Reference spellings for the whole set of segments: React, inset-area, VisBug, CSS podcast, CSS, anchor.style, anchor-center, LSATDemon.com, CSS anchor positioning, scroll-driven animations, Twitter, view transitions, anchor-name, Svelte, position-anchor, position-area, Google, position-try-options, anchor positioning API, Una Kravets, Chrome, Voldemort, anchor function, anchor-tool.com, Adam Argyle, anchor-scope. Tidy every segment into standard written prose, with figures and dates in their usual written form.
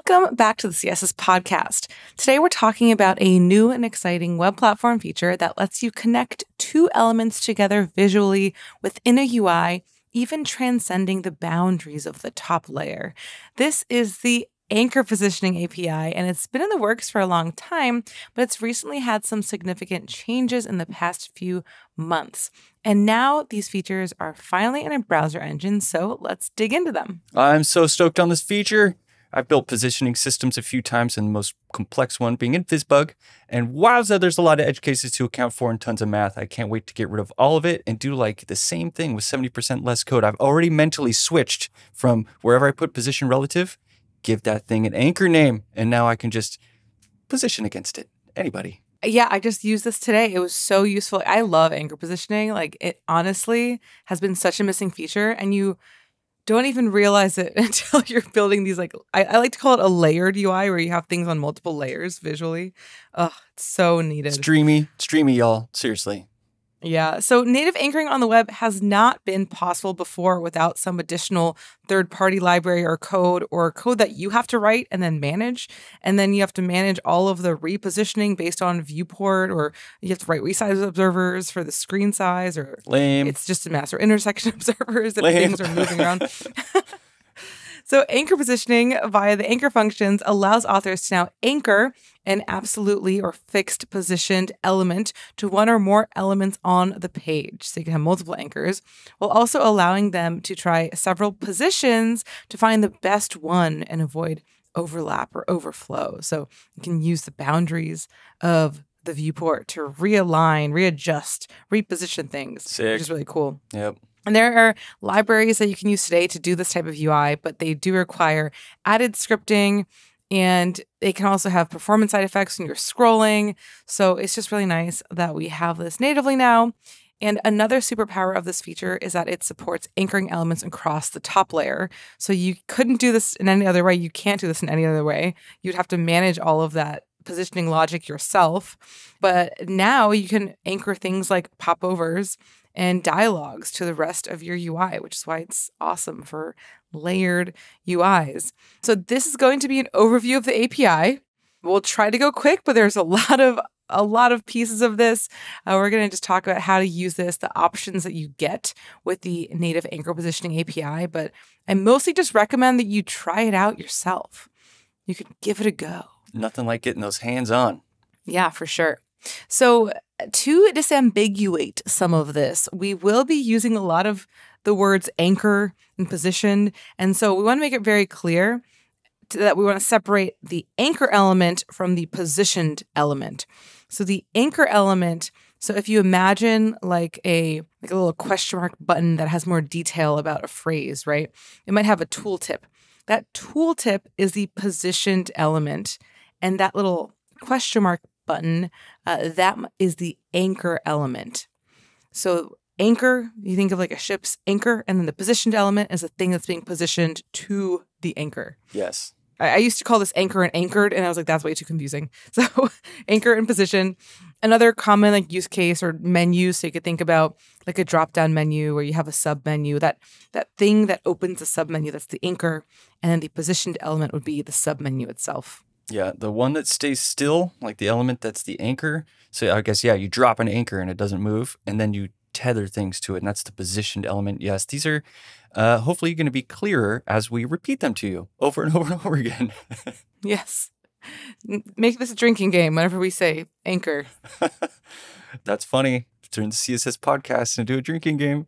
Welcome back to the CSS podcast. Today we're talking about a new and exciting web platform feature that lets you connect two elements together visually within a UI, even transcending the boundaries of the top layer. This is the anchor positioning API, and it's been in the works for a long time, but it's recently had some significant changes in the past few months. And now these features are finally in a browser engine, so let's dig into them. I'm so stoked on this feature. I've built positioning systems a few times, and the most complex one being in VisBug. And wowza, there's a lot of edge cases to account for and tons of math. I can't wait to get rid of all of it and do like the same thing with 70% less code. I've already mentally switched from wherever I put position relative, give that thing an anchor name, and now I can just position against it. Anybody. Yeah, I just used this today. It was so useful. I love anchor positioning. Like, it honestly has been such a missing feature, and you don't even realize it until you're building these, like, I like to call it a layered UI where you have things on multiple layers visually. Oh, it's so needed. It's dreamy, y'all. Seriously. Yeah. So native anchoring on the web has not been possible before without some additional third-party library or code that you have to write and then manage. And then you have to manage all of the repositioning based on viewport, or you have to write resize observers for the screen size, or lame. It's just a master intersection observers that things are moving around. So anchor positioning via the anchor functions allows authors to now anchor an absolutely or fixed positioned element to one or more elements on the page. So you can have multiple anchors, while also allowing them to try several positions to find the best one and avoid overlap or overflow. So you can use the boundaries of the viewport to realign, readjust, reposition things. Sick. Which is really cool. Yep. And there are libraries that you can use today to do this type of UI, but they do require added scripting, and they can also have performance side effects when you're scrolling. So it's just really nice that we have this natively now. And another superpower of this feature is that it supports anchoring elements across the top layer. So you couldn't do this in any other way. You can't do this in any other way. You'd have to manage all of that positioning logic yourself. But now you can anchor things like popovers and dialogues to the rest of your UI, which is why it's awesome for layered UIs. So this is going to be an overview of the API. We'll try to go quick, but there's a lot of pieces of this. We're going to just talk about how to use this, the options that you get with the native anchor positioning API, but I mostly just recommend that you try it out yourself. You could give it a go. Nothing like getting those hands on. Yeah, for sure. So to disambiguate some of this, we will be using a lot of the words anchor and positioned. And so we want to make it very clear that we want to separate the anchor element from the positioned element. So the anchor element, so if you imagine like a little question mark button that has more detail about a phrase, right? It might have a tooltip. That tooltip is the positioned element, and that little question mark button, that is the anchor element. So anchor, you think of like a ship's anchor, and then the positioned element is a thing that's being positioned to the anchor. Yes. I used to call this anchor and anchored, and I was like, that's way too confusing. So anchor and position. Another common like use case or menu, so you could think about like a drop-down menu where you have a sub-menu, that thing that opens the sub-menu, that's the anchor, and then the positioned element would be the sub-menu itself. Yeah, the one that stays still, like the element that's the anchor. So I guess, yeah, you drop an anchor and it doesn't move, and then you tether things to it, and that's the positioned element. Yes, these are hopefully going to be clearer as we repeat them to you over and over and over again. Yes. Make this a drinking game whenever we say anchor. That's funny. Turn the CSS podcast into a drinking game.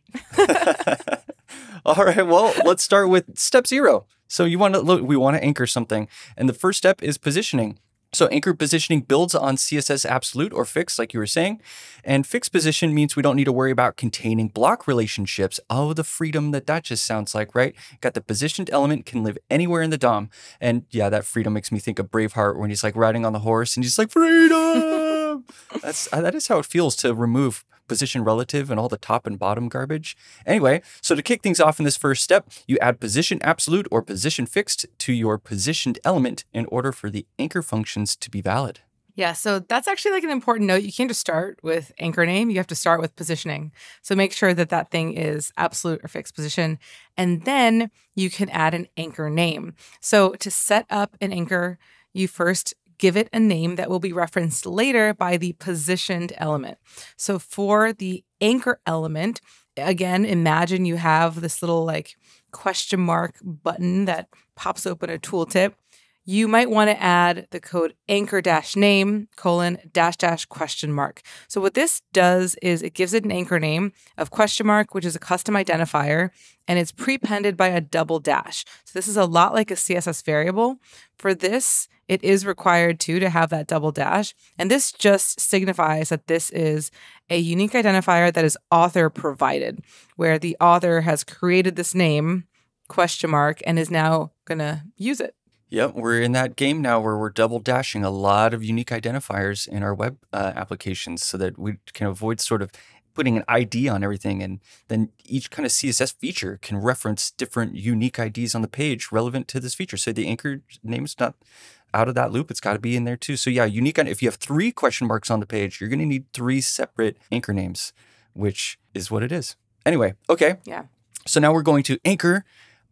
All right, well, let's start with step 0. So we want to anchor something, and the first step is positioning. So anchor positioning builds on CSS absolute or fixed, like you were saying. And fixed position means we don't need to worry about containing block relationships. Oh, the freedom that just sounds like, right? Got the positioned element, can live anywhere in the DOM. And yeah, that freedom makes me think of Braveheart when he's like riding on the horse and he's like, freedom! That is how it feels to remove position relative and all the top and bottom garbage. Anyway, so to kick things off in this first step, you add position absolute or position fixed to your positioned element in order for the anchor functions to be valid. Yeah, so that's actually like an important note. You can't just start with anchor name. You have to start with positioning. So make sure that that thing is absolute or fixed position. And then you can add an anchor name. So to set up an anchor, you first give it a name that will be referenced later by the positioned element. So for the anchor element, again, imagine you have this little like question mark button that pops open a tooltip. You might want to add the code anchor-name :\\question mark. So what this does is it gives it an anchor name of question mark, which is a custom identifier, and it's prepended by a double dash. So this is a lot like a CSS variable. For this, it is required to have that double dash. And this just signifies that this is a unique identifier that is author provided, where the author has created this name question mark and is now going to use it. Yep, we're in that game now where we're double dashing a lot of unique identifiers in our web applications so that we can avoid sort of putting an ID on everything. And then each kind of CSS feature can reference different unique IDs on the page relevant to this feature. So the anchor name's not out of that loop. It's got to be in there too. So yeah, unique. If you have 3 question marks on the page, you're going to need 3 separate anchor names, which is what it is. Anyway, okay. Yeah. So now we're going to anchor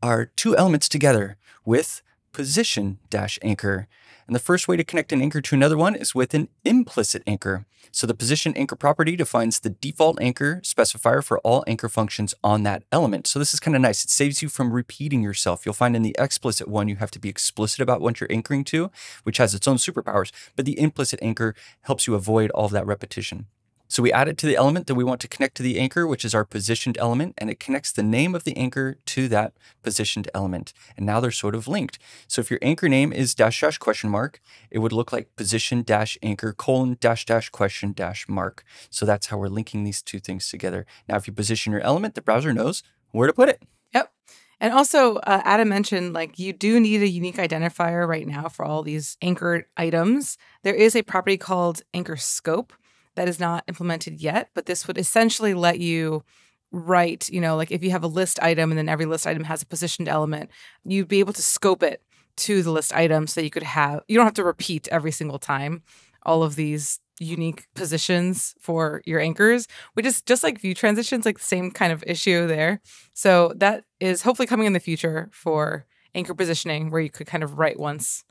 our 2 elements together with position-anchor. And the first way to connect an anchor to another one is with an implicit anchor. So the position-anchor property defines the default anchor specifier for all anchor functions on that element. So this is kind of nice. It saves you from repeating yourself. You'll find in the explicit one, you have to be explicit about what you're anchoring to, which has its own superpowers. But the implicit anchor helps you avoid all of that repetition. So we add it to the element that we want to connect to the anchor, which is our positioned element, and it connects the name of the anchor to that positioned element. And now they're sort of linked. So if your anchor name is --question mark, it would look like position-anchor :\question mark. So that's how we're linking these 2 things together. Now, if you position your element, the browser knows where to put it. Yep. And also, Adam mentioned, like, you do need a unique identifier right now for all these anchor items. There is a property called anchor-scope that is not implemented yet, but this would essentially let you write, you know, like if you have a list item and then every list item has a positioned element, you'd be able to scope it to the list item so you could have, you don't have to repeat every single time all of these unique positions for your anchors, which is just like view transitions, like the same kind of issue there. So that is hopefully coming in the future for anchor positioning, where you could kind of write once,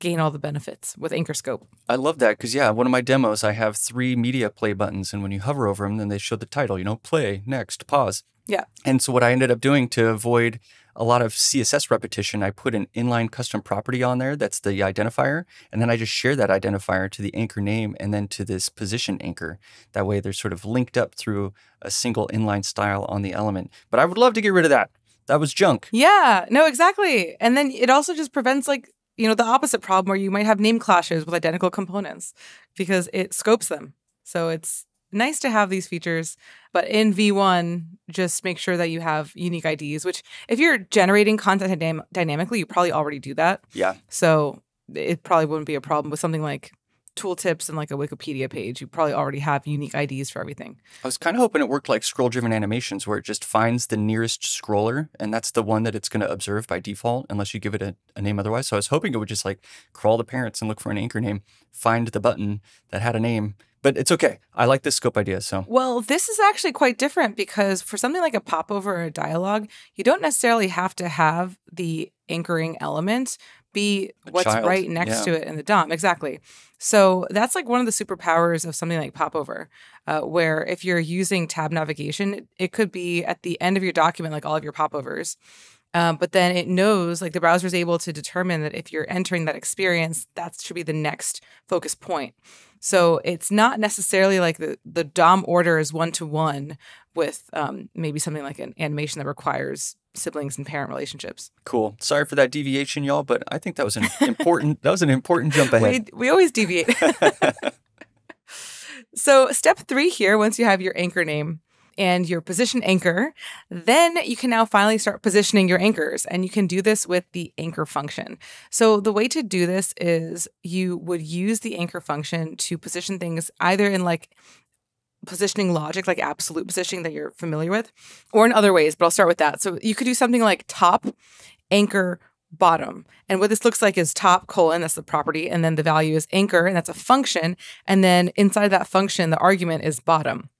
gain all the benefits with anchor-scope. I love that because, yeah, one of my demos, I have 3 media play buttons, and when you hover over them, then they show the title, you know, play, next, pause. Yeah. And so what I ended up doing to avoid a lot of CSS repetition, I put an inline custom property on there that's the identifier, and then I just share that identifier to the anchor name and then to this position anchor. That way they're sort of linked up through a single inline style on the element. But I would love to get rid of that. That was junk. Yeah, no, exactly. And then it also just prevents, like, you know, the opposite problem where you might have name clashes with identical components because it scopes them. So it's nice to have these features, but in V1, just make sure that you have unique IDs, which if you're generating content dynamically, you probably already do that. Yeah. So it probably wouldn't be a problem with something like tooltips and like a Wikipedia page. You probably already have unique IDs for everything. I was kind of hoping it worked like scroll-driven animations where it just finds the nearest scroller and that's the one that it's going to observe by default unless you give it a name otherwise. So I was hoping it would just like crawl the parents and look for an anchor name, find the button that had a name. But it's okay. I like this scope idea. So, well, this is actually quite different because for something like a popover or a dialogue, you don't necessarily have to have the anchoring element be what's right next to it in the DOM. Exactly. So that's like one of the superpowers of something like popover, where if you're using tab navigation, it could be at the end of your document, like all of your popovers. But then it knows, like the browser is able to determine that if you're entering that experience, that should be the next focus point. So it's not necessarily like the DOM order is one-to-one with maybe something like an animation that requires siblings and parent relationships. Cool. Sorry for that deviation, y'all, but I think that was an important jump ahead. We always deviate. So step 3 here, once you have your anchor name and your position anchor, then you can now finally start positioning your anchors. And you can do this with the anchor function. So the way to do this is you would use the anchor function to position things either in like positioning logic, like absolute positioning that you're familiar with, or in other ways, but I'll start with that. So you could do something like top anchor bottom. And what this looks like is top: that's the property, and then the value is anchor, and that's a function. And then inside that function, the argument is bottom.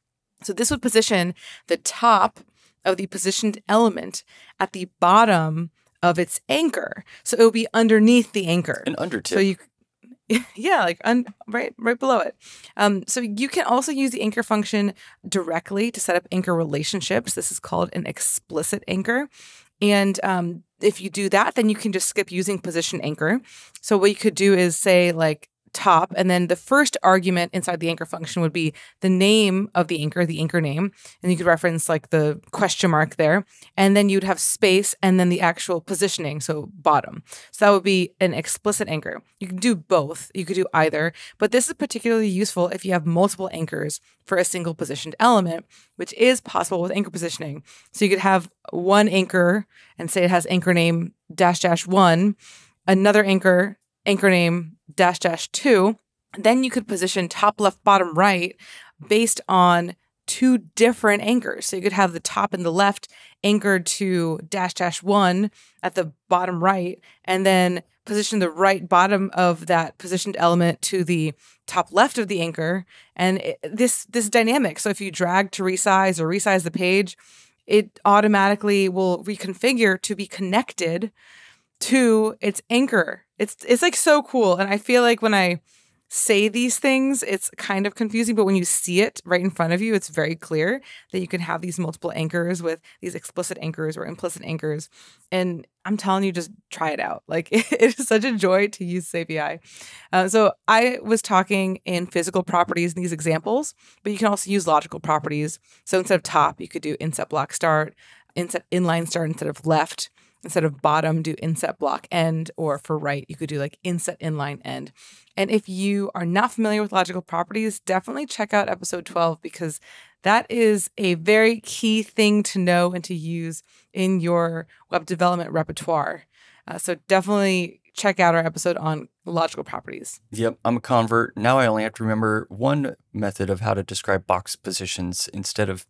So this would position the top of the positioned element at the bottom of its anchor. So it would be underneath the anchor. An undertip. So you, right below it. So you can also use the anchor function directly to set up anchor relationships. This is called an explicit anchor. And if you do that, then you can just skip using position anchor. So what you could do is say like top, and then the first argument inside the anchor function would be the name of the anchor name. And you could reference like the question mark there. And then you'd have space and then the actual positioning, so bottom. So that would be an explicit anchor. You can do both. You could do either. But this is particularly useful if you have multiple anchors for a single positioned element, which is possible with anchor positioning. So you could have one anchor and say it has anchor name --1, another anchor, anchor name --2, then you could position top left, bottom right based on two different anchors. So you could have the top and the left anchored to --1 at the bottom right, and then position the right bottom of that positioned element to the top left of the anchor. And this dynamic. So if you drag to resize or resize the page, it automatically will reconfigure to be connected to its anchor. It's like so cool. And I feel like when I say these things, it's kind of confusing, but when you see it right in front of you, it's very clear that you can have these multiple anchors with these explicit anchors or implicit anchors. And I'm telling you, just try it out. Like it is such a joy to use this API. So I was talking in physical properties in these examples, but you can also use logical properties. So instead of top, you could do inset block start, inset inline start instead of left. Instead of bottom, do inset block end, or for right, you could do like inset inline end. And if you are not familiar with logical properties, definitely check out episode 12, because that is a very key thing to know and to use in your web development repertoire. So definitely check out our episode on logical properties. Yep, I'm a convert. Now I only have to remember one method of how to describe box positions instead of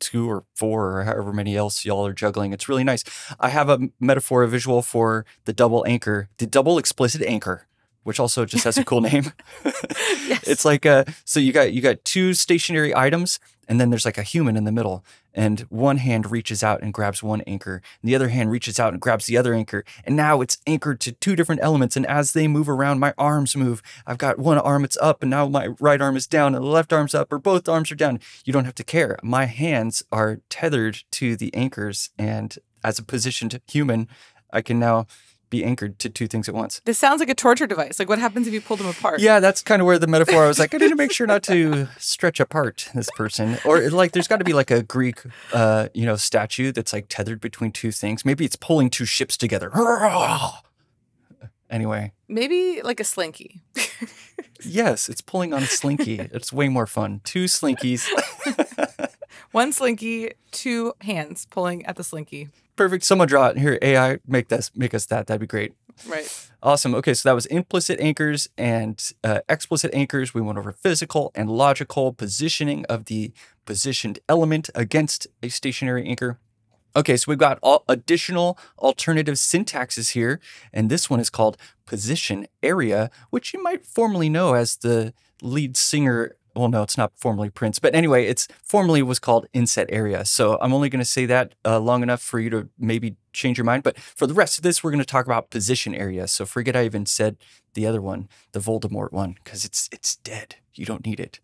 2 or 4 or however many else y'all are juggling. It's really nice. I have a metaphor, a visual for the double anchor, the double explicit anchor, which also just has a cool name. Yes. It's like, so you got two stationary items, and then there's like a human in the middle. And one hand reaches out and grabs one anchor. And the other hand reaches out and grabs the other anchor. And now it's anchored to two different elements. And as they move around, my arms move. I've got one arm, it's up. And now my right arm is down and the left arm's up, or both arms are down. You don't have to care. My hands are tethered to the anchors. And as a positioned human, I can now be anchored to two things at once. This sounds like a torture device. Like, what happens if you pull them apart? Yeah, that's kind of where the metaphor, I was like, I need to make sure not to stretch apart this person. Or like, there's got to be like a Greek, you know, statue that's like tethered between two things. Maybe it's pulling two ships together. Anyway. Maybe like a slinky. Yes, it's pulling on a slinky. It's way more fun. Two slinkies. One slinky, two hands pulling at the slinky. Perfect. Someone draw it here. AI, make us that. That'd be great. Right. Awesome. Okay, so that was implicit anchors and explicit anchors. We went over physical and logical positioning of the positioned element against a stationary anchor. Okay, so we've got all additional alternative syntaxes here, and this one is called position-area, which you might formally know as the lead singer. Well, no, it's not formally Prince, but anyway, it's formally was called inset-area. So I'm only going to say that long enough for you to maybe change your mind. But for the rest of this, we're going to talk about position-area. So forget I even said the other one, the Voldemort one, because it's dead. You don't need it.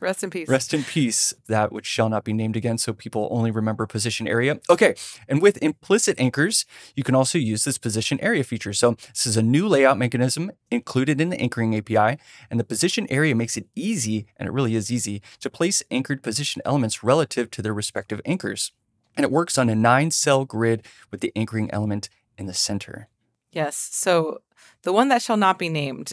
Rest in peace. Rest in peace, that which shall not be named again, so people only remember position area. Okay, and with implicit anchors, you can also use this position area feature. So this is a new layout mechanism included in the anchoring API, and the position area makes it easy, and it really is easy, to place anchored position elements relative to their respective anchors. And it works on a 9-cell grid with the anchoring element in the center. Yes, so the one that shall not be named.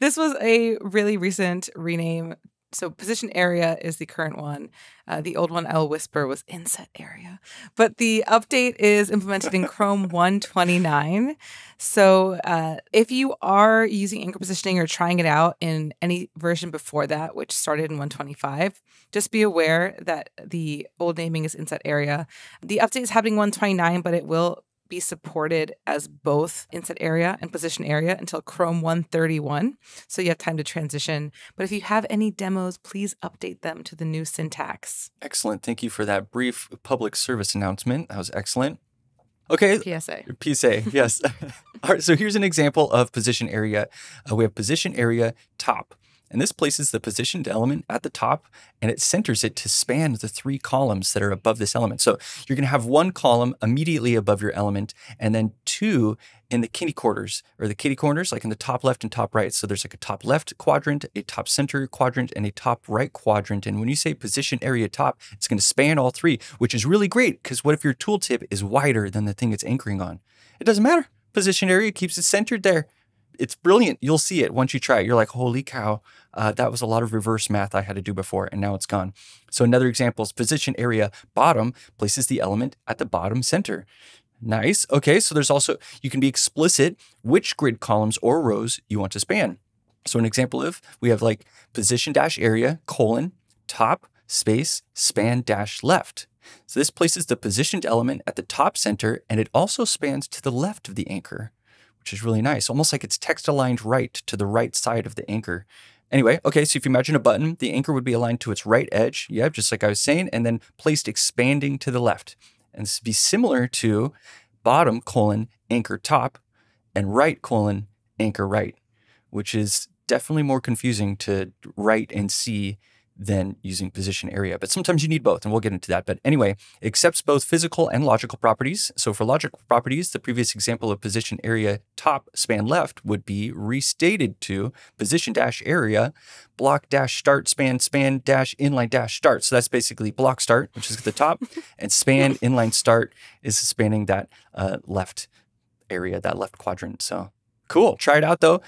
This was a really recent rename. So position area is the current one. The old one, I'll whisper, was inset area. But the update is implemented in Chrome 1.29. So if you are using anchor positioning or trying it out in any version before that, which started in 1.25, just be aware that the old naming is inset area. The update is happening in 1.29, but it will be supported as both inset-area and position-area until Chrome 131. So you have time to transition. But if you have any demos, please update them to the new syntax. Excellent. Thank you for that brief public service announcement. That was excellent. Okay. PSA. PSA, yes. All right, so here's an example of position-area. We have position-area top. And this places the positioned element at the top, and it centers it to span the three columns that are above this element. So you're going to have one column immediately above your element, and then two in the kitty corners, like in the top left and top right. So there's like a top left quadrant, a top center quadrant, and a top right quadrant. And when you say position area top, it's going to span all three, which is really great, because what if your tooltip is wider than the thing it's anchoring on? It doesn't matter. Position area keeps it centered there. It's brilliant. You'll see it once you try it. You're like, holy cow, that was a lot of reverse math I had to do before, and now it's gone. So another example is position area bottom places the element at the bottom center. Nice. Okay, so there's also, you can be explicit which grid columns or rows you want to span. So an example of, we have like position-area, top, space, span-left. So this places the positioned element at the top center, and it also spans to the left of the anchor, which is really nice, almost like it's text aligned right to the right side of the anchor. Anyway, okay, so if you imagine a button, the anchor would be aligned to its right edge, yeah, just like I was saying, and then placed expanding to the left. And this would be similar to bottom : anchor top and right : anchor right, which is definitely more confusing to write and see than using position area. But sometimes you need both, and we'll get into that. But anyway, it accepts both physical and logical properties. So for logical properties, the previous example of position area top span left would be restated to position area block start span inline start. So that's basically block start, which is at the top, and span inline start is spanning that left area, that left quadrant. So cool. Try it out though.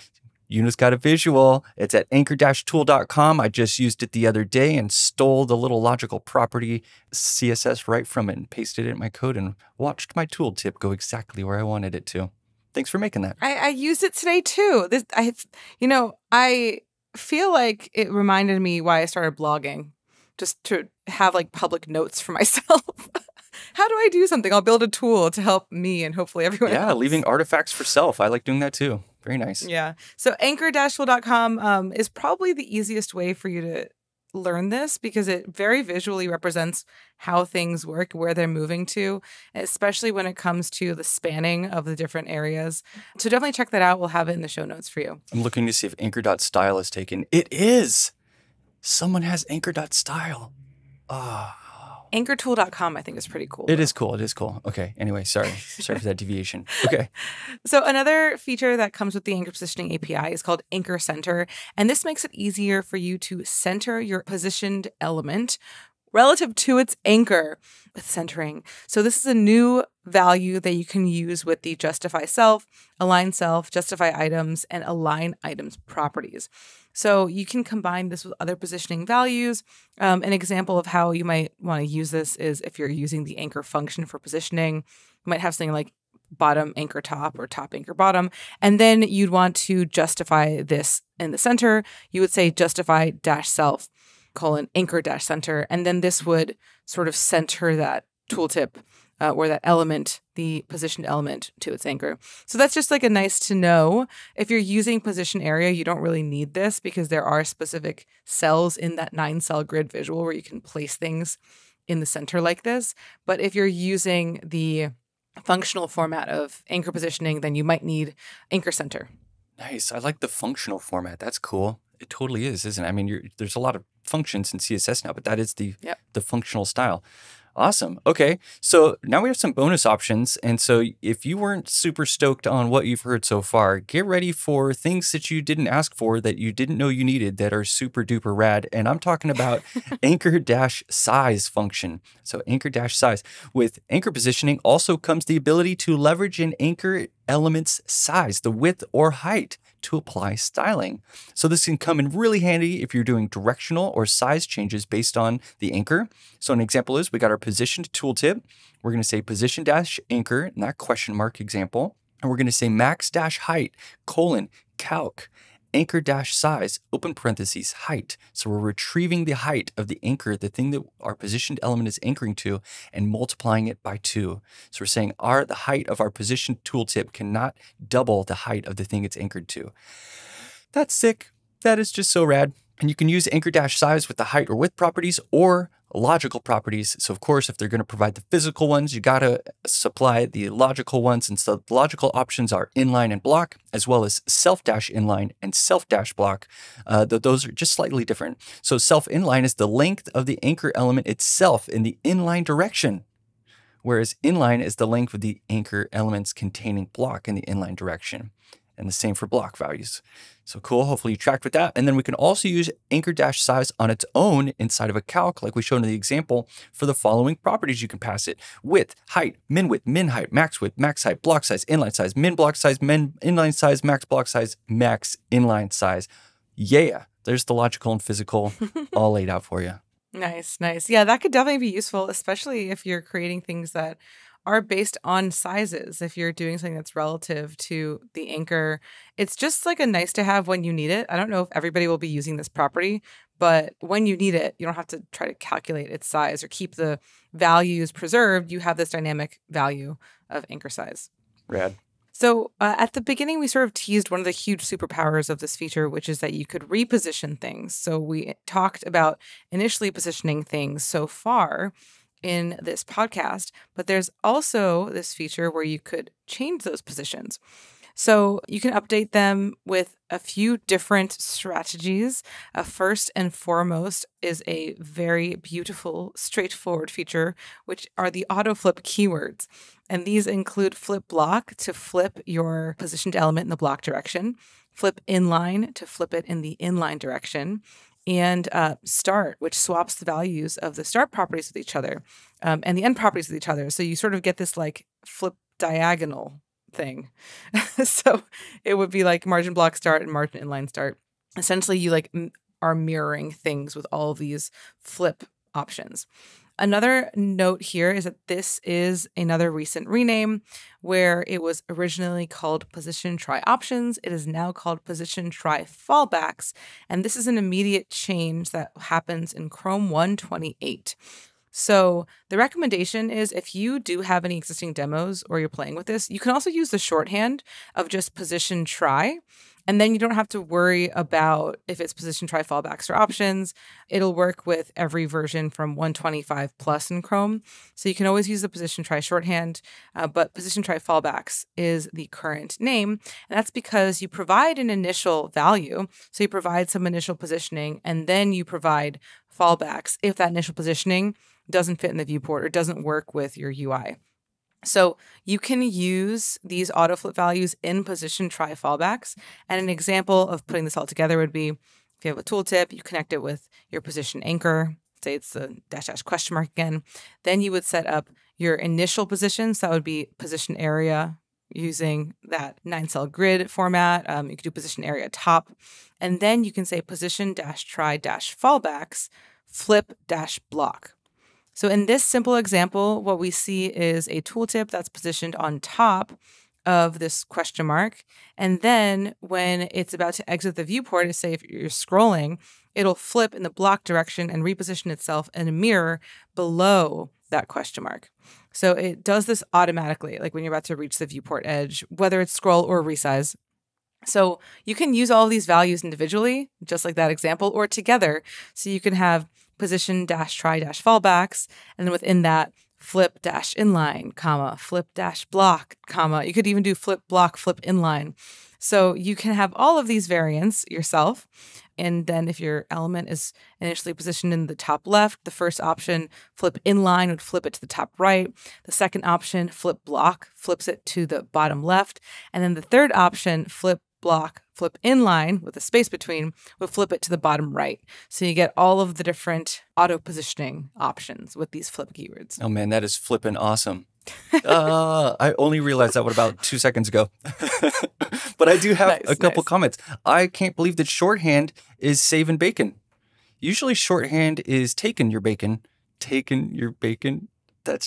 Una's got a visual. It's at anchor-tool.com. I just used it the other day and stole the little logical property CSS right from it and pasted it in my code and watched my tooltip go exactly where I wanted it to. Thanks for making that. I used it today too. I feel like it reminded me why I started blogging, just to have like public notes for myself. How do I do something? I'll build a tool to help me and hopefully everyone else. Yeah, leaving artifacts for self. I like doing that too. Very nice. Yeah. So anchor-tool.com is probably the easiest way for you to learn this, because it very visually represents how things work, where they're moving to, especially when it comes to the spanning of the different areas. So definitely check that out. We'll have it in the show notes for you. I'm looking to see if anchor.style is taken. It is. Someone has anchor.style. Ah. Oh. Anchor-tool.com, I think, is pretty cool. It is cool. It is cool. Okay. Anyway, sorry. Sorry for that deviation. Okay. So another feature that comes with the anchor positioning API is called anchor-center. And this makes it easier for you to center your positioned element relative to its anchor with centering. So this is a new value that you can use with the justify self, align self, justify items, and align items properties. So you can combine this with other positioning values. An example of how you might want to use this is if you're using the anchor function for positioning. You might have something like bottom anchor top or top anchor bottom, and then you'd want to justify this in the center. You would say justify self : anchor center, and then this would sort of center that tooltip or that element, the positioned element, to its anchor. So that's just like a nice to know. If you're using position area, you don't really need this, because there are specific cells in that 9-cell grid visual where you can place things in the center like this. But if you're using the functional format of anchor positioning, then you might need anchor center. Nice. I like the functional format. That's cool. It totally is, isn't it? I mean, there's a lot of functions in CSS now, but that is the, the functional style. Awesome. Okay. So now we have some bonus options. And so if you weren't super stoked on what you've heard so far, get ready for things that you didn't ask for, that you didn't know you needed, that are super duper rad. And I'm talking about anchor-size function. So anchor-size. With anchor positioning also comes the ability to leverage an anchor element's size, the width or height, to apply styling. So this can come in really handy if you're doing directional or size changes based on the anchor. So an example is, we got our positioned tooltip. We're going to say position-anchor in that question mark example. And we're going to say max-height : calc. anchor-size, open parentheses, height. So we're retrieving the height of the anchor, the thing that our positioned element is anchoring to, and multiplying it by 2. So we're saying the height of our position tooltip cannot double the height of the thing it's anchored to. That's sick. That is just so rad. And you can use anchor-size with the height or width properties or logical properties. So of course, if they're going to provide the physical ones, you got to supply the logical ones. And so the logical options are inline and block, as well as self-inline and self-block. Those are just slightly different. So self-inline is the length of the anchor element itself in the inline direction, whereas inline is the length of the anchor elements containing block in the inline direction. And the same for block values. So cool, hopefully you tracked with that. And then we can also use anchor-size on its own inside of a calc, like we showed in the example, for the following properties you can pass it: width, height, min height, max width, max height, block size, inline size, min block size, min inline size, max block size, max inline size. Yeah, there's the logical and physical all laid out for you. Nice, nice. Yeah, that could definitely be useful, especially if you're creating things that are based on sizes. If you're doing something that's relative to the anchor, it's just like a nice to have when you need it. I don't know if everybody will be using this property, but when you need it, you don't have to try to calculate its size or keep the values preserved. You have this dynamic value of anchor size. Rad. So at the beginning, we sort of teased one of the huge superpowers of this feature, which is that you could reposition things. So we talked about initially positioning things so far in this podcast, but there's also this feature where you could change those positions. So you can update them with a few different strategies. First and foremost is a very beautiful, straightforward feature, which are the auto flip keywords. And these include flip block to flip your positioned element in the block direction, flip inline to flip it in the inline direction, and start, which swaps the values of the start properties with each other and the end properties with each other. So you sort of get this like flip diagonal thing. So it would be like margin block start and margin inline start. Essentially, you like are mirroring things with all these flip options. Another note here is that this is another recent rename where it was originally called position-try-options. It is now called position-try-fallbacks. And this is an immediate change that happens in Chrome 128. So the recommendation is if you do have any existing demos or you're playing with this, you can also use the shorthand of just position-try. And then you don't have to worry about if it's position-try fallbacks or options. It'll work with every version from 125 plus in Chrome. So you can always use the position-try shorthand, but position-try fallbacks is the current name. And that's because you provide an initial value. So you provide some initial positioning, and then you provide fallbacks if that initial positioning doesn't fit in the viewport or doesn't work with your UI. So you can use these auto flip values in position-try fallbacks. And an example of putting this all together would be if you have a tooltip, you connect it with your position anchor, say it's the -- question mark again. Then you would set up your initial position. So that would be position area using that 9-cell grid format. You could do position area top. And then you can say position-try-fallbacks flip-block. So in this simple example, what we see is a tooltip that's positioned on top of this question mark. And then when it's about to exit the viewport, to say if you're scrolling, it'll flip in the block direction and reposition itself in a mirror below that question mark. So it does this automatically, like when you're about to reach the viewport edge, whether it's scroll or resize. So you can use all of these values individually, just like that example, or together. So you can have position-try-fallbacks, and then within that, flip-inline, comma, flip-block, comma. You could even do flip-block, flip-inline. So you can have all of these variants yourself. And then if your element is initially positioned in the top left, the first option, flip-inline, would flip it to the top right. The second option, flip-block, flips it to the bottom left. And then the third option, flip-block, flip inline with a space between, we'll flip it to the bottom right. So you get all of the different auto positioning options with these flip keywords. Oh man, that is flippin' awesome. I only realized that about 2 seconds ago. But I do have a couple comments. I can't believe that shorthand is saving bacon. Usually shorthand is taking your bacon. That's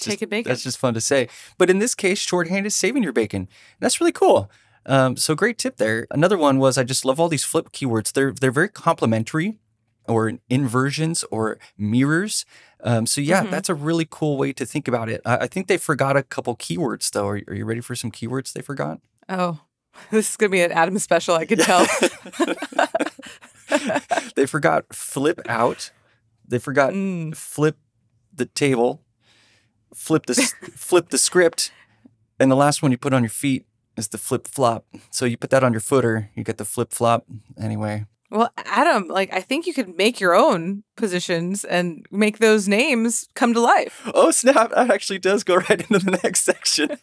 just fun to say. But in this case, shorthand is saving your bacon. That's really cool. So great tip there. Another one was, I just love all these flip keywords. They're very complementary, or inversions or mirrors. So yeah, that's a really cool way to think about it. I think they forgot a couple keywords though. Are you ready for some keywords they forgot? Oh, this is going to be an Adam special, I could tell. They forgot flip out. They forgot flip the table, flip the script. And the last one you put on your feet is the flip flop. So you put that on your footer, you get the flip flop anyway. Well, Adam, like, I think you could make your own positions and make those names come to life. Oh, snap. That actually does go right into the next section.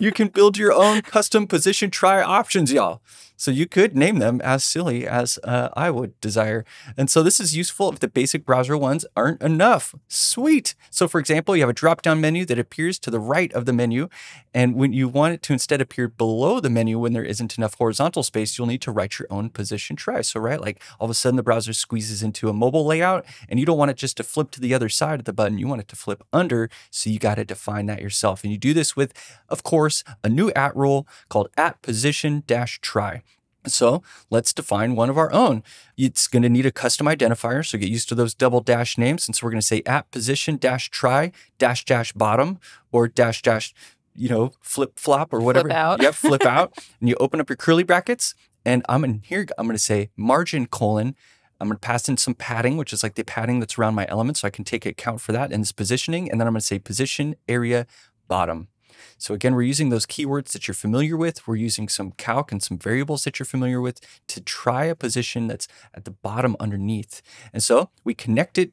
You can build your own custom position try options, y'all. So you could name them as silly as I would desire. And so this is useful if the basic browser ones aren't enough. Sweet. So, for example, you have a drop-down menu that appears to the right of the menu. And when you want it to instead appear below the menu when there isn't enough horizontal space, you'll need to write your own position try. So, right, like all of a sudden the browser squeezes into a mobile layout and you don't want it just to flip to the other side of the button. You want it to flip under. So you got to define that yourself. And you do this with, of course, a new at rule called @position-try. So let's define one of our own. It's going to need a custom identifier. So get used to those double dash names. And so we're going to say @position-try -- bottom or -- flip flop or whatever. Flip out. Yep, flip out. And you open up your curly brackets. And I'm in here, I'm going to say margin : I'm going to pass in some padding, which is like the padding that's around my element. So I can take account for that in this positioning. And then I'm going to say position-area bottom. So again, we're using those keywords that you're familiar with. We're using some calc and some variables that you're familiar with to try a position that's at the bottom underneath. And so we connect it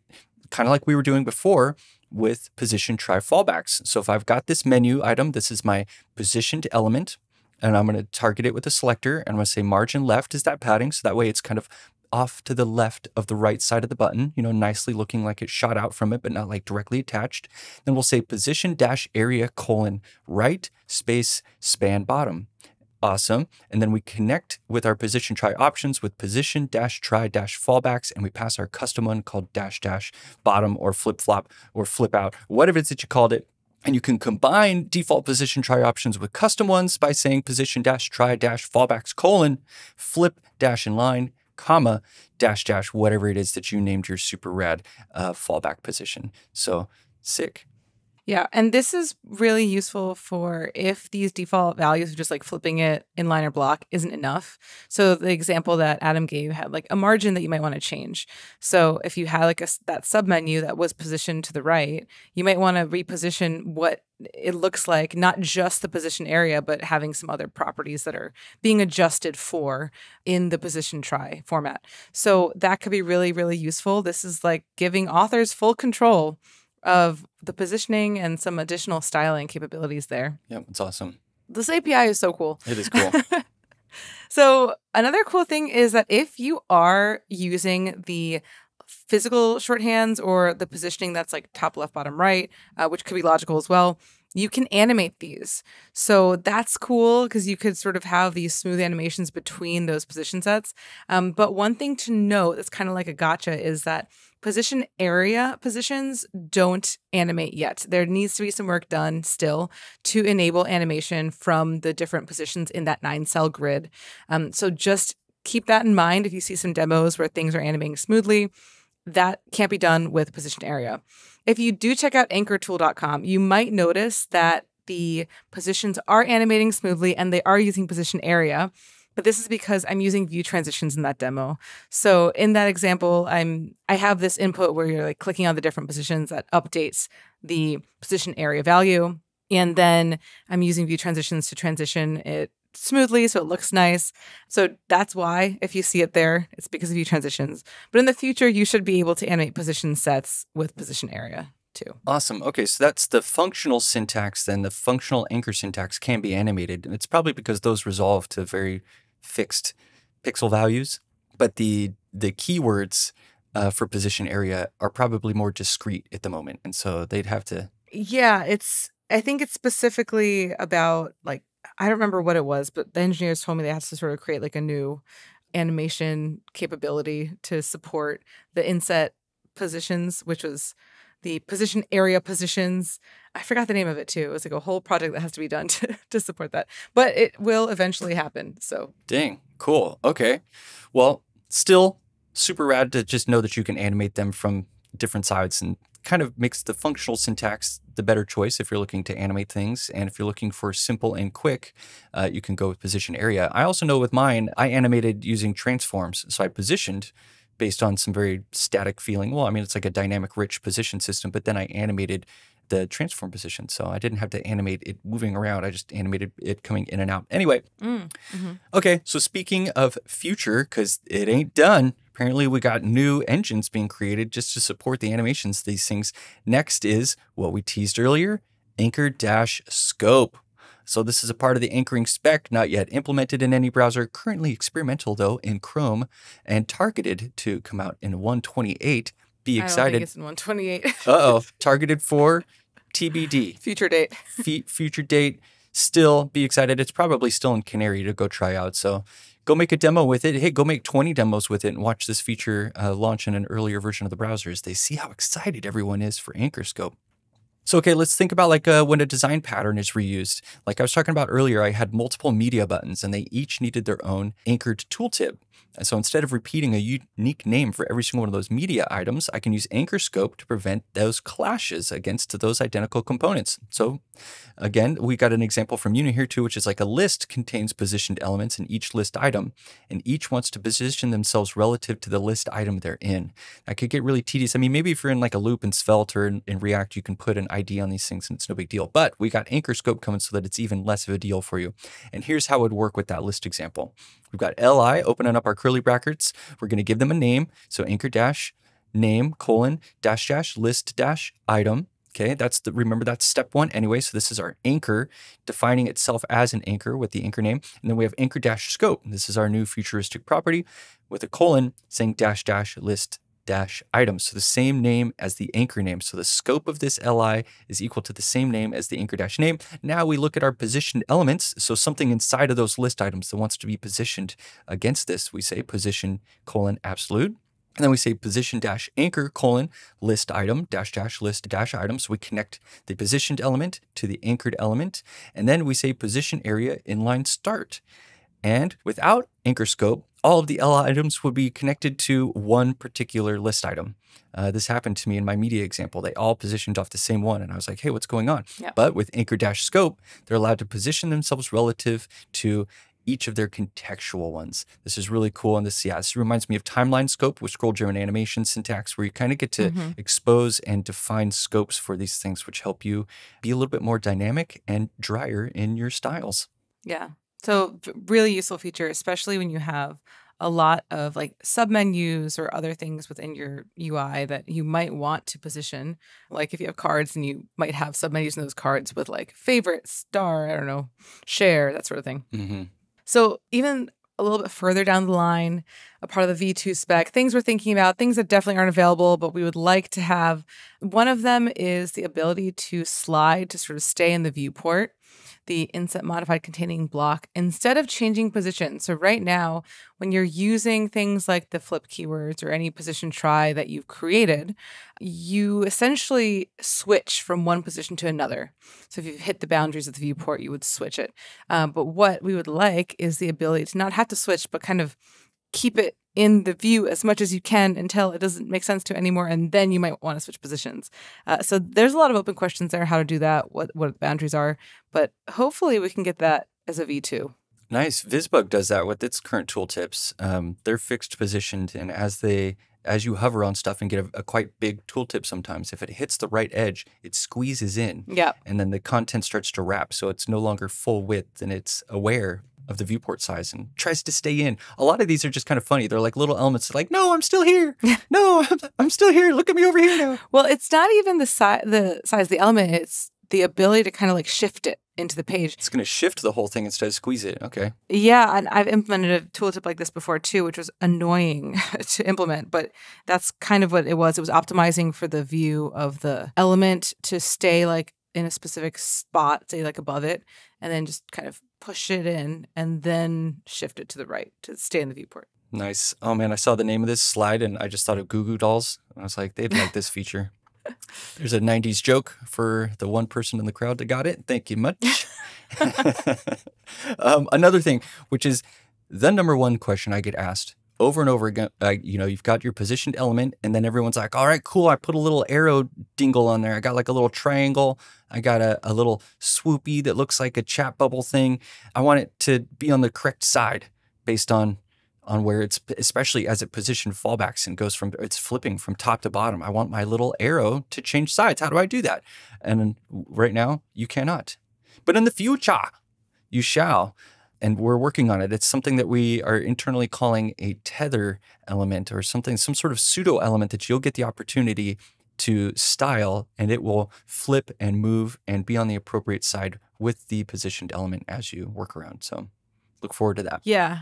kind of like we were doing before with position-try-fallbacks. So if I've got this menu item, this is my positioned element, and I'm going to target it with a selector. And I'm going to say margin left is that padding. So that way it's kind of off to the left of the right side of the button, nicely looking like it shot out from it, but not like directly attached. Then we'll say position-area : right space span bottom. Awesome. And then we connect with our position try options with position-try -fallbacks, and we pass our custom one called -- bottom or flip flop or flip out, whatever it is that you called it. And you can combine default position try options with custom ones by saying position-try -fallbacks : flip - inline , -- whatever it is that you named your super rad fallback position. So sick. Yeah. And this is really useful for if these default values of just like flipping it inline or block isn't enough. So the example that Adam gave had like a margin that you might want to change. So if you had like that submenu that was positioned to the right, you might want to reposition what it looks like, not just the position area, but having some other properties that are being adjusted for in the position try format. So that could be really, really useful. This is like giving authors full control of the positioning and some additional styling capabilities there. Yeah, it's awesome. This API is so cool. It is cool. So another cool thing is that if you are using the physical shorthands or the positioning that's like top, left, bottom, right, which could be logical as well, you can animate these. So that's cool because you could sort of have these smooth animations between those position sets. But one thing to note that's kind of like a gotcha is that position area positions don't animate yet. There needs to be some work done still to enable animation from the different positions in that 9-cell grid. So just keep that in mind if you see some demos where things are animating smoothly. That can't be done with position area. If you do check out anchor-tool.com, you might notice that the positions are animating smoothly and they are using position area, but this is because I'm using view transitions in that demo. So in that example, I have this input where you're like clicking on the different positions that updates the position area value, and then I'm using view transitions to transition it smoothly so it looks nice. So that's why if you see it there, it's because of view transitions. But in the future, you should be able to animate position sets with position area too. Awesome. Okay, so that's the functional syntax. Then the functional anchor syntax can be animated, and it's probably because those resolve to very fixed pixel values. But the keywords for position area are probably more discrete at the moment, and so they'd have to. Yeah, I think it's specifically about like. I don't remember what it was, but the engineers told me they had to sort of create like a new animation capability to support the inset positions, which was the position-area positions. I forgot the name of it, too. It was like a whole project that has to be done to support that. But it will eventually happen. So dang, cool. OK, well, still super rad to just know that you can animate them from different sides, and kind of makes the functional syntax the better choice if you're looking to animate things. And if you're looking for simple and quick, you can go with position area. I also know with mine, I animated using transforms. So I positioned based on some very static feeling. Well, I mean, it's like a dynamic rich position system, but then I animated the transform position. So I didn't have to animate it moving around. I just animated it coming in and out. Anyway, OK, so speaking of future, because it ain't done. Apparently, we got new engines being created just to support the animations of these things. Next is what we teased earlier, anchor-scope. So this is a part of the anchoring spec, not yet implemented in any browser, currently experimental, though, in Chrome, and targeted to come out in 128. Be excited. I don't think it's in 128. Uh-oh. Targeted for TBD. Future date. Future date. Still, be excited. It's probably still in Canary to go try out, so go make a demo with it. Hey, go make 20 demos with it and watch this feature launch in an earlier version of the browser as they see how excited everyone is for anchor-scope. So, okay, let's think about like when a design pattern is reused. Like I was talking about earlier, I had multiple media buttons and they each needed their own anchored tooltip. And so instead of repeating a unique name for every single one of those media items, I can use anchor-scope to prevent those clashes against those identical components. So again, we got an example from Una here too, which is like a list contains positioned elements in each list item, and each wants to position themselves relative to the list item they're in. That could get really tedious. I mean, maybe if you're in like a loop in Svelte or in React, you can put an ID on these things and it's no big deal. But we got anchor-scope coming so that it's even less of a deal for you. And here's how it would work with that list example. We've got li opening up our curly brackets. We're going to give them a name. So anchor dash name colon dash dash list dash item. Okay, that's the, remember that's step one anyway. So this is our anchor defining itself as an anchor with the anchor name. And then we have anchor dash scope. This is our new futuristic property with a colon saying dash dash list dash item. So the same name as the anchor name. So the scope of this li is equal to the same name as the anchor dash name. Now we look at our positioned elements. So something inside of those list items that wants to be positioned against this, we say position colon absolute. And then we say position dash anchor colon list item dash list dash item. So we connect the positioned element to the anchored element. And then we say position area inline start. And without anchor scope, all of the L items would be connected to one particular list item. This happened to me in my media example. They all positioned off the same one. And I was like, hey, what's going on? Yep. But with anchor-scope, they're allowed to position themselves relative to each of their contextual ones. This is really cool. And this, yeah, this reminds me of timeline scope with scroll-driven animation syntax, where you kind of get to expose and define scopes for these things, which help you be a little bit more dynamic and drier in your styles. Yeah. So really useful feature, especially when you have a lot of like submenus or other things within your UI that you might want to position. Like if you have cards and you might have submenus in those cards with like favorite, star, I don't know, share, that sort of thing. So even a little bit further down the line, a part of the V2 spec, things we're thinking about, things that definitely aren't available, but we would like to have. One of them is the ability to slide to sort of stay in the viewport, the inset modified containing block, instead of changing position. So right now, when you're using things like the flip keywords or any position try that you've created, you essentially switch from one position to another. So if you've hit the boundaries of the viewport, you would switch it. But what we would like is the ability to not have to switch, but kind of keep it in the view as much as you can until it doesn't make sense to anymore, and then you might want to switch positions. So there's a lot of open questions there, how to do that, what the boundaries are, but hopefully we can get that as a V2. Nice. VisBug does that with its current tooltips. They're fixed positioned, and as you hover on stuff and get a quite big tooltip sometimes, if it hits the right edge, it squeezes in, and then the content starts to wrap, so it's no longer full width, and it's aware of the viewport size and tries to stay in. A lot of these are just kind of funny. They're like little elements. They're like, no, I'm still here. No, I'm still here. Look at me over here now. Well, it's not even the size of the element. It's the ability to kind of like shift it into the page. It's going to shift the whole thing instead of squeeze it. Okay. Yeah, and I've implemented a tooltip like this before too, which was annoying to implement, but that's kind of what it was. It was optimizing for the view of the element to stay like in a specific spot, say like above it, and then just kind of push it in and then shift it to the right to stay in the viewport. Nice. Oh man, I saw the name of this slide and I just thought of Goo Goo Dolls. I was like, they'd like this feature. There's a 90s joke for the one person in the crowd that got it. Thank you much. Another thing, which is the number one question I get asked over and over again, you've got your positioned element, and then everyone's like, all right, cool. I put a little arrow dingle on there. I got like a little triangle. I got a little swoopy that looks like a chat bubble thing. I want it to be on the correct side based on where it's, especially as it position fallbacks and goes from, it's flipping from top to bottom. I want my little arrow to change sides. How do I do that? And right now you cannot, but in the future you shall, and we're working on it. It's something that we are internally calling a tether element or something, some sort of pseudo element that you'll get the opportunity to style, and it will flip and move and be on the appropriate side with the positioned element as you work around. So look forward to that. Yeah.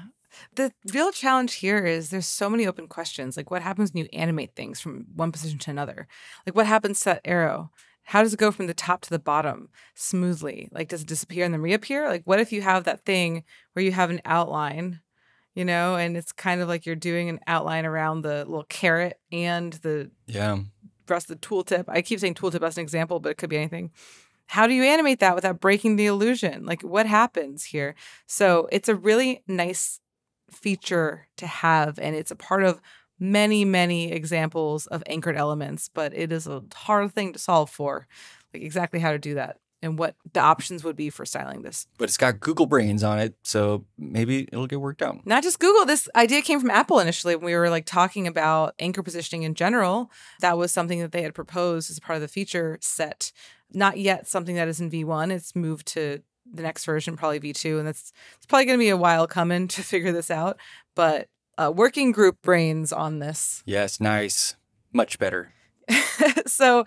The real challenge here is there's so many open questions. Like, what happens when you animate things from one position to another? Like, what happens to that arrow? How does it go from the top to the bottom smoothly? Like, does it disappear and then reappear? Like, what if you have that thing where you have an outline, you know, and it's kind of like you're doing an outline around the little carrot and the rest of the tooltip. I keep saying tooltip as an example, but it could be anything. How do you animate that without breaking the illusion? Like, what happens here? So it's a really nice feature to have, and it's a part of many, many examples of anchored elements, but it is a hard thing to solve for, like exactly how to do that and what the options would be for styling this. But it's got Google brains on it, so maybe it'll get worked out. Not just Google. This idea came from Apple initially when we were like talking about anchor positioning in general. That was something that they had proposed as part of the feature set. Not yet something that is in V1. It's moved to the next version, probably V2, and it's probably going to be a while coming to figure this out. But working group brains on this. Yes, nice. Much better. So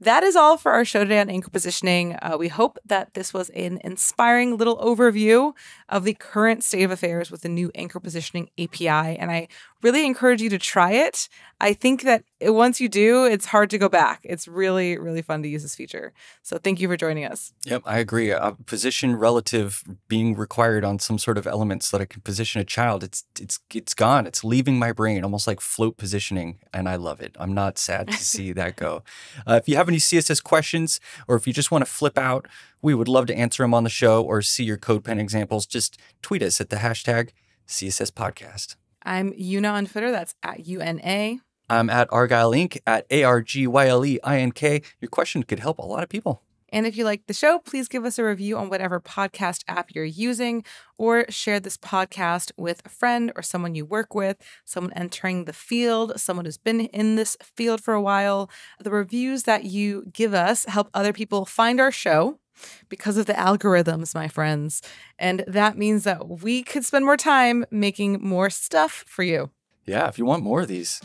that is all for our show today on anchor positioning. We hope that this was an inspiring little overview of the current state of affairs with the new anchor positioning API. And I really encourage you to try it. I think that once you do, it's hard to go back. It's really, really fun to use this feature. So thank you for joining us. Yep, I agree. A position relative being required on some sort of element so that I can position a child, it's gone. It's leaving my brain, almost like float positioning. And I love it. I'm not sad to see that go. If you have any CSS questions, or if you just want to flip out, we would love to answer them on the show or see your code pen examples. Just tweet us at the hashtag CSS podcast. I'm Una on Twitter. That's at UNA. I'm at Argyle Inc. at ARGYLEINK. Your question could help a lot of people. And if you like the show, please give us a review on whatever podcast app you're using, or share this podcast with a friend or someone you work with, someone entering the field, someone who's been in this field for a while. The reviews that you give us help other people find our show because of the algorithms, my friends. And that means that we could spend more time making more stuff for you. Yeah, if you want more of these,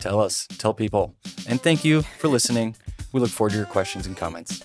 tell us, tell people. And thank you for listening. We look forward to your questions and comments.